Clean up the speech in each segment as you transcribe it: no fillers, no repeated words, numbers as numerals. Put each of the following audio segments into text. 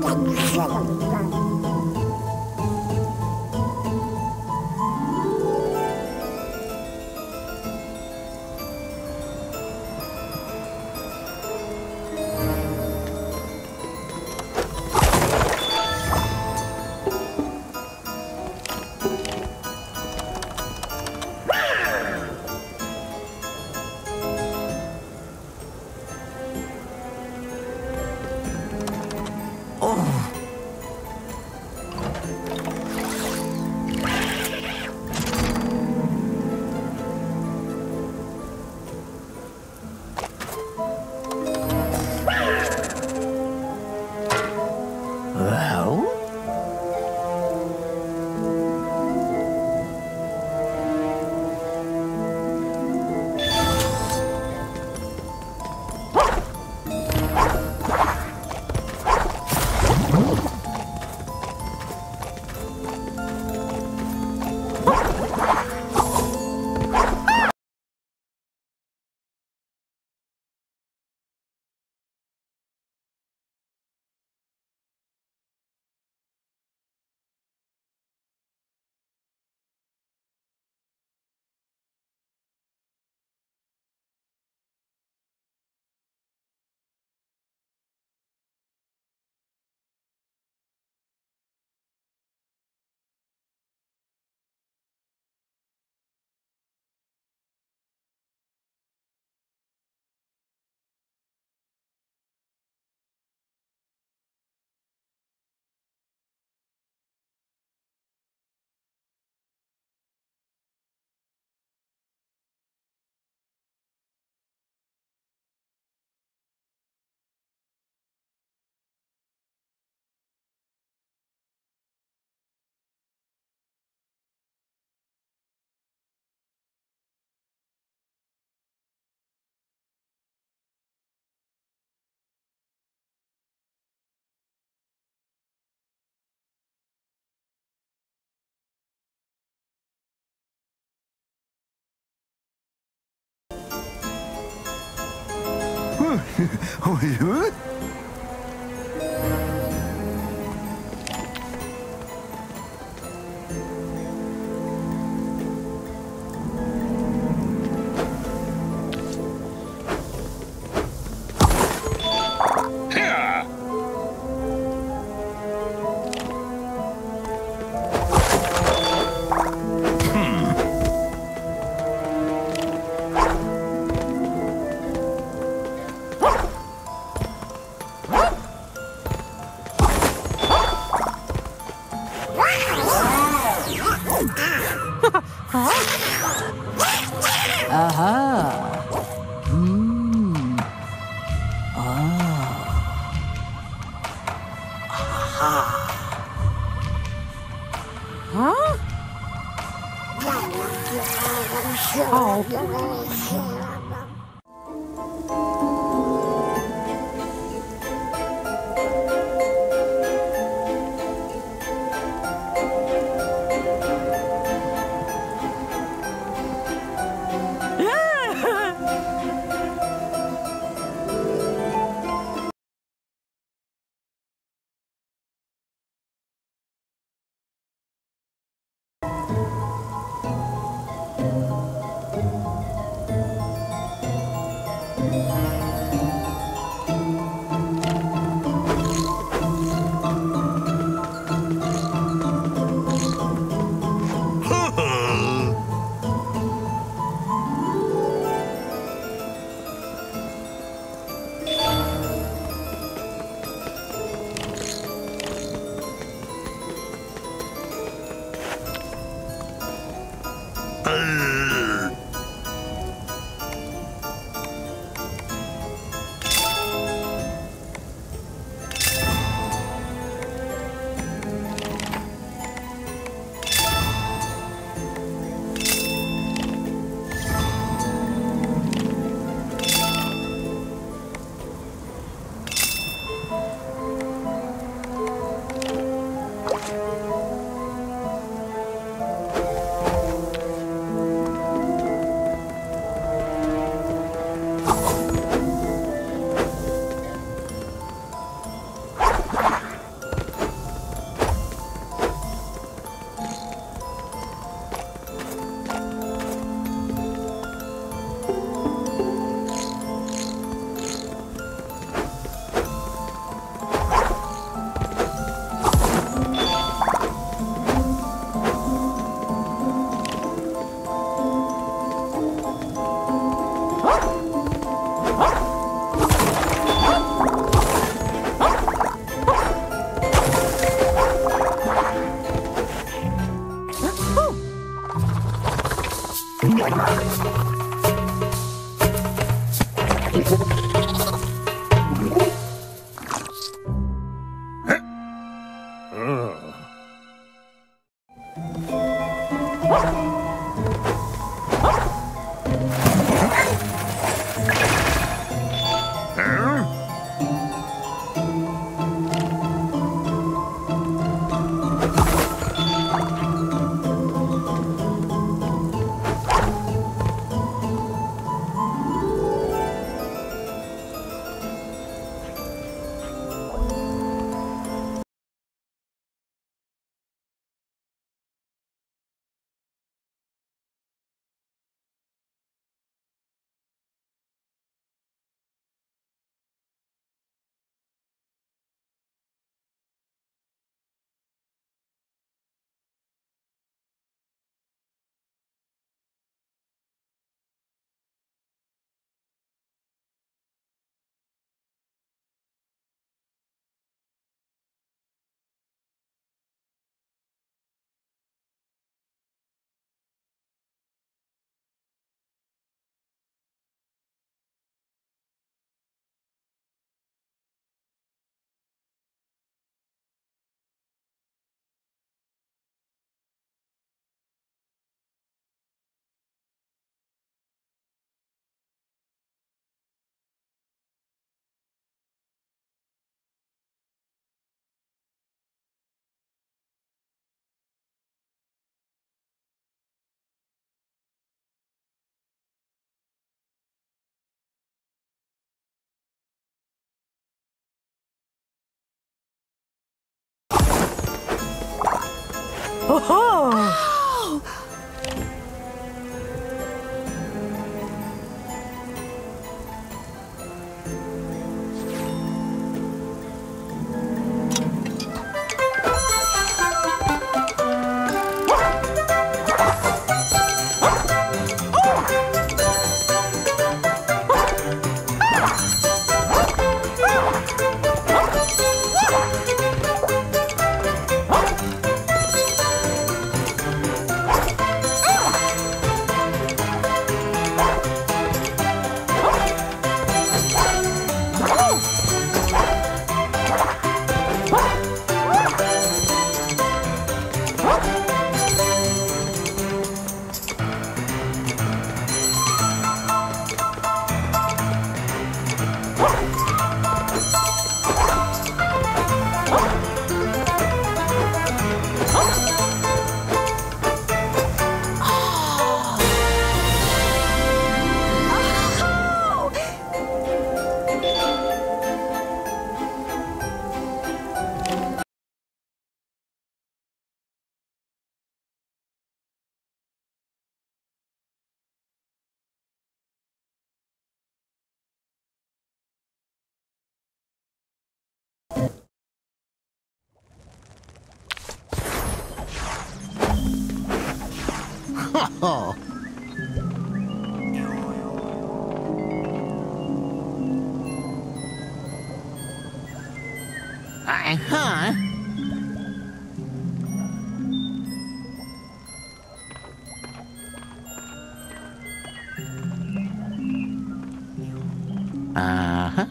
Oh, yeah? Oh! Oh. Uh-huh. Uh-huh.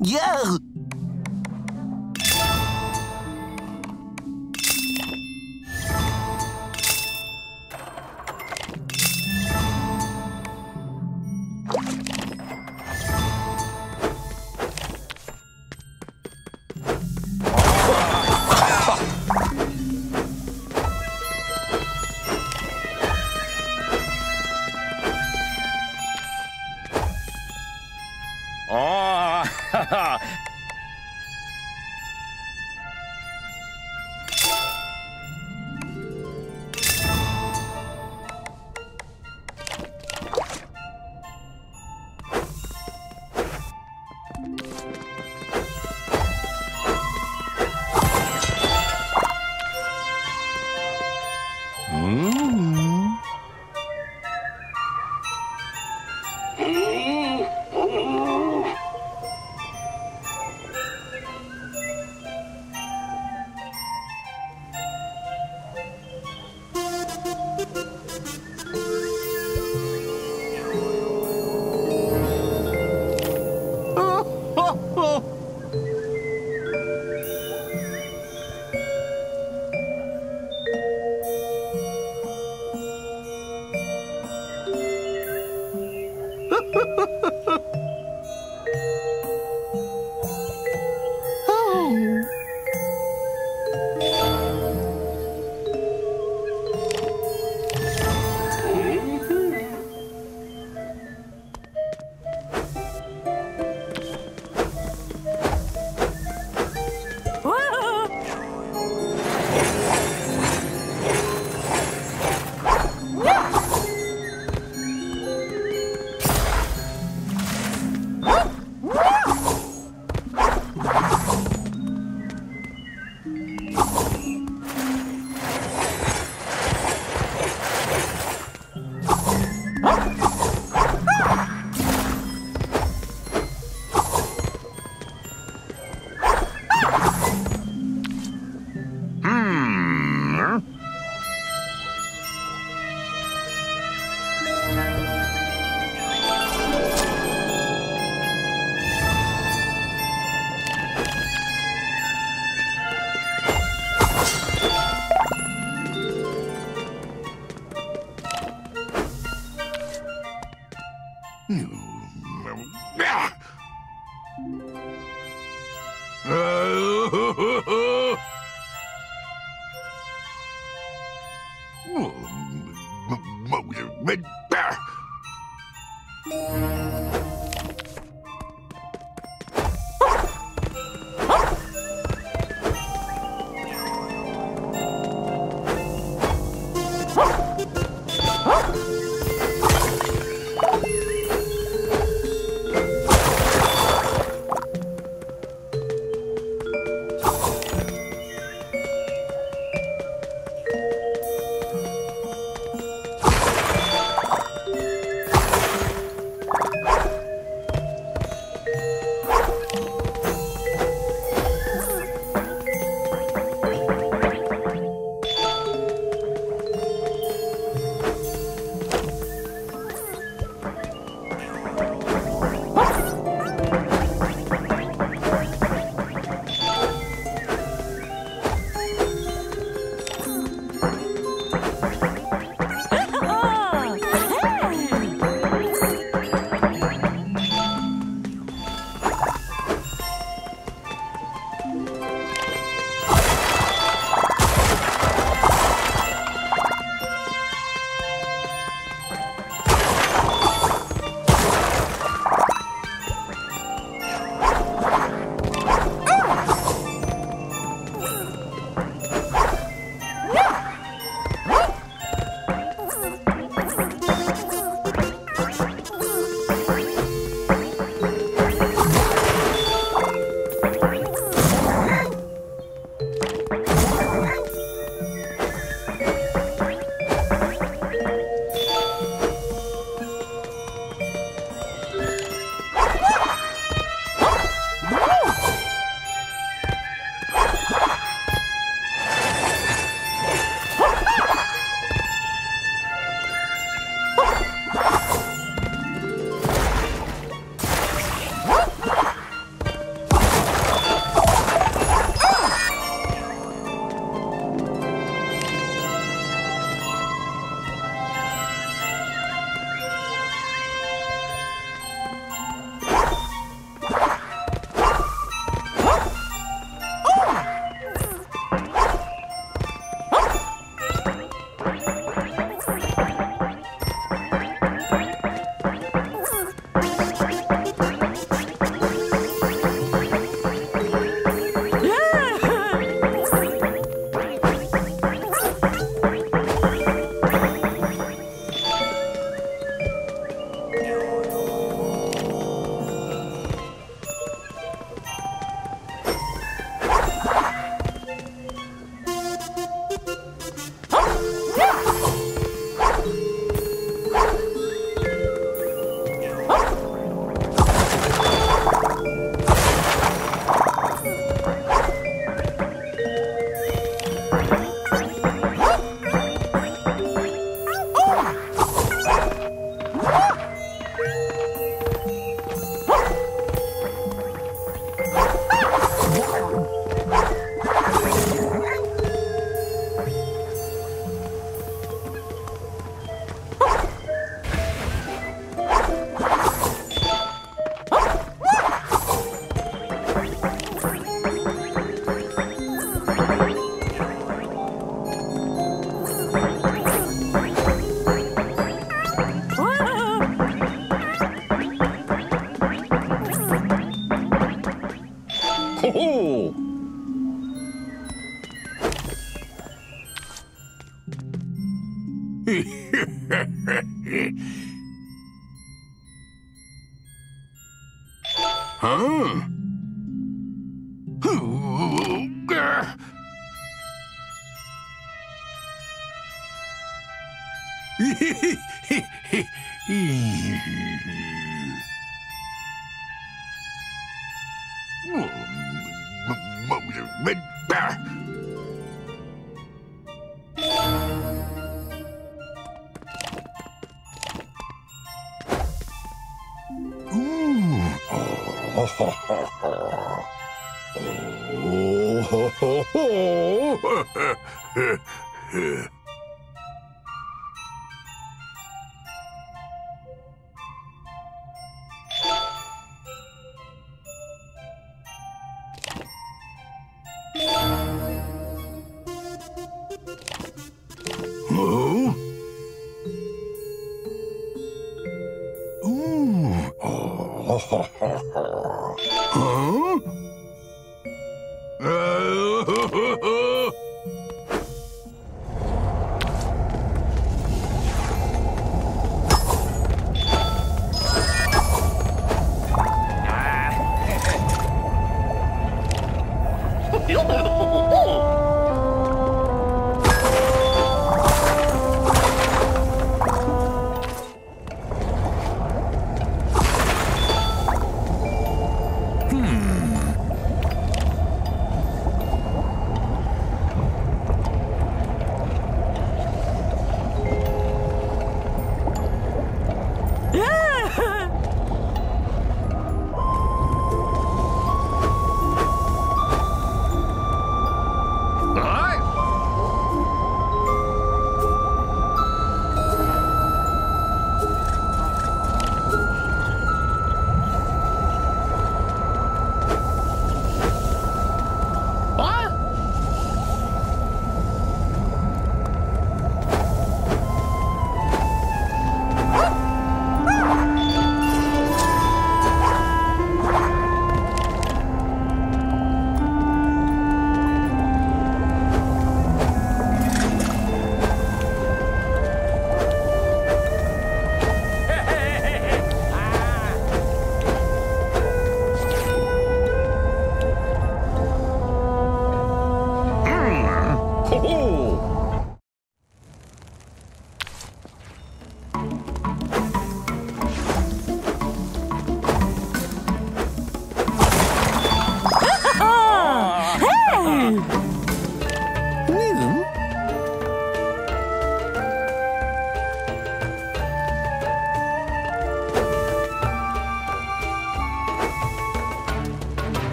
Yeah! Ha ha!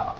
Oh.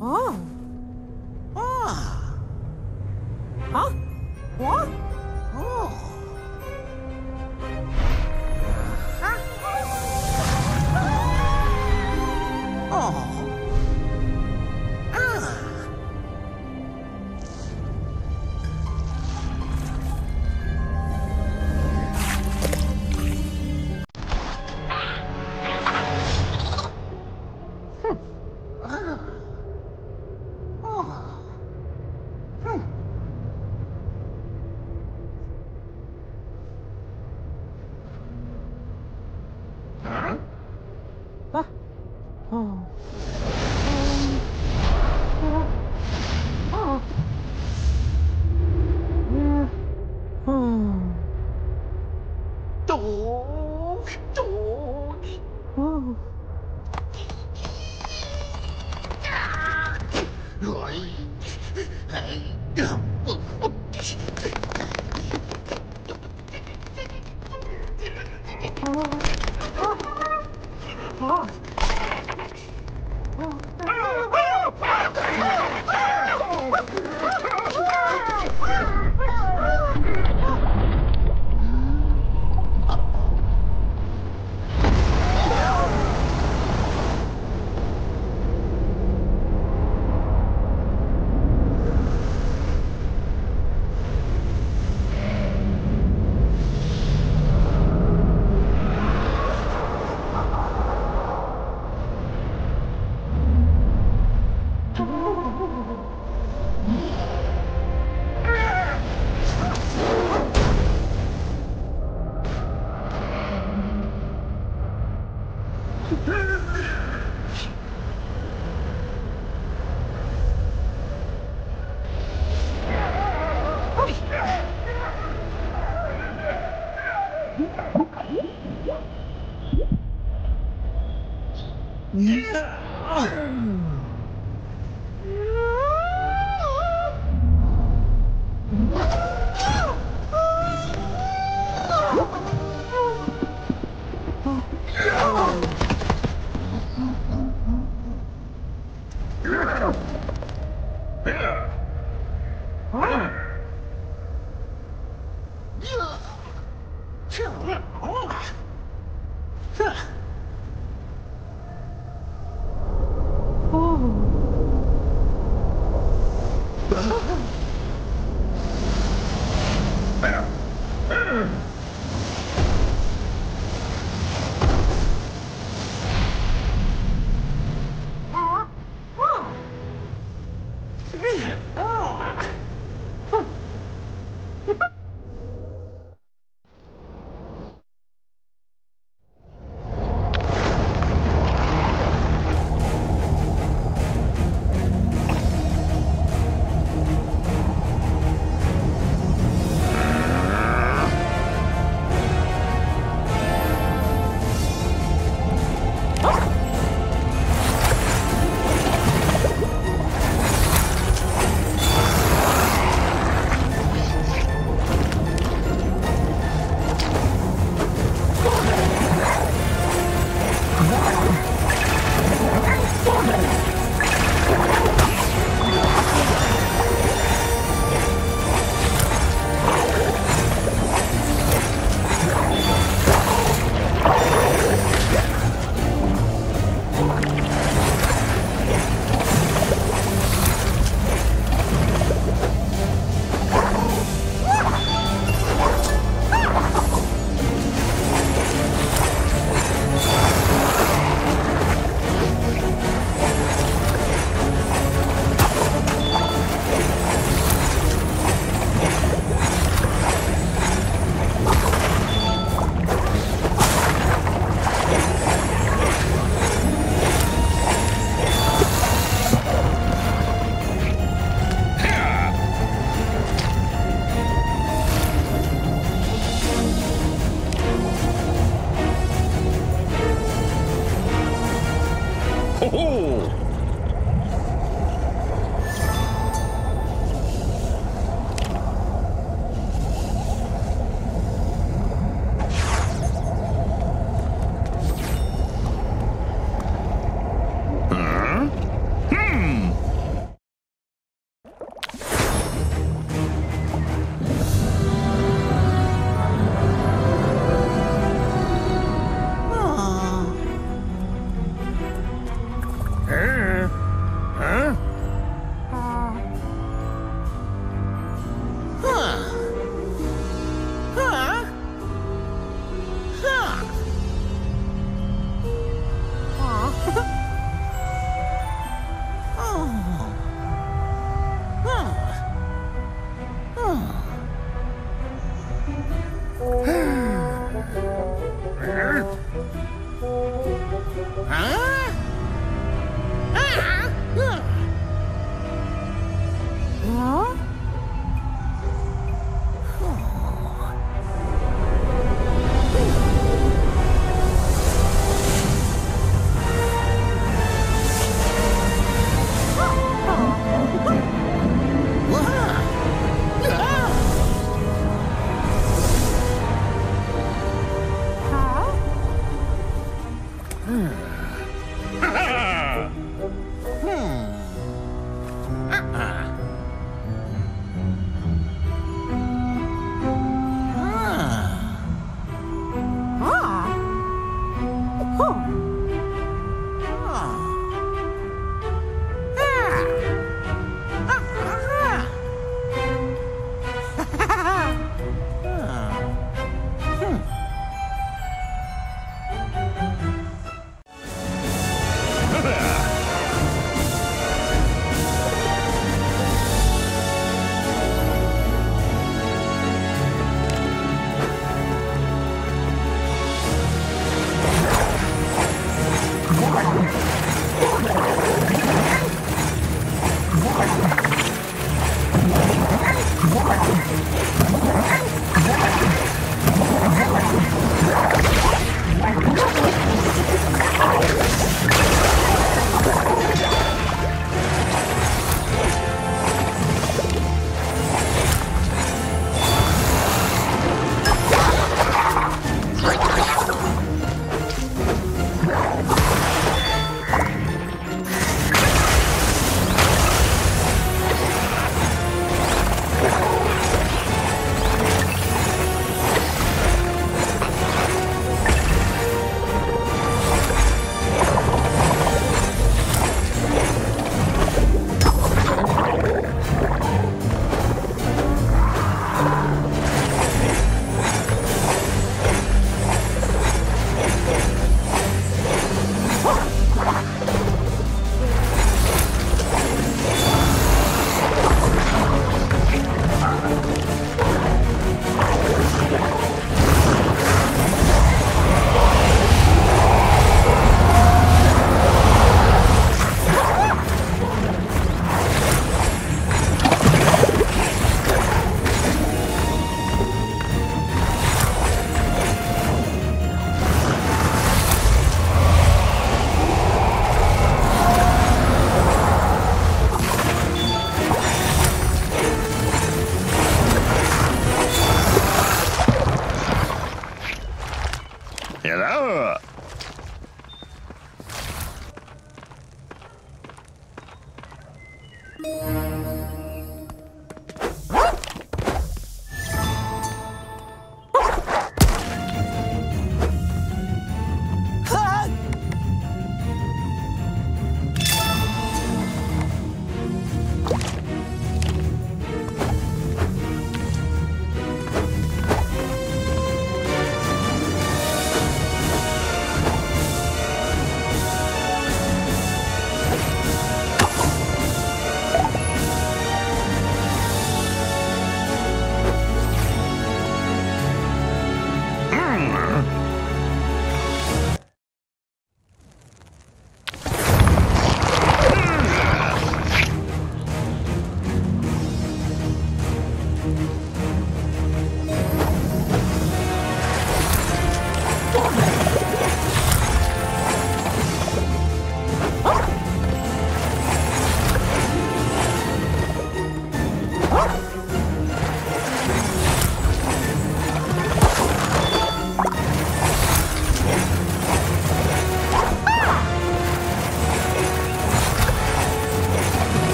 哦，啊，啊，我，哦，啊，哦。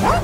What?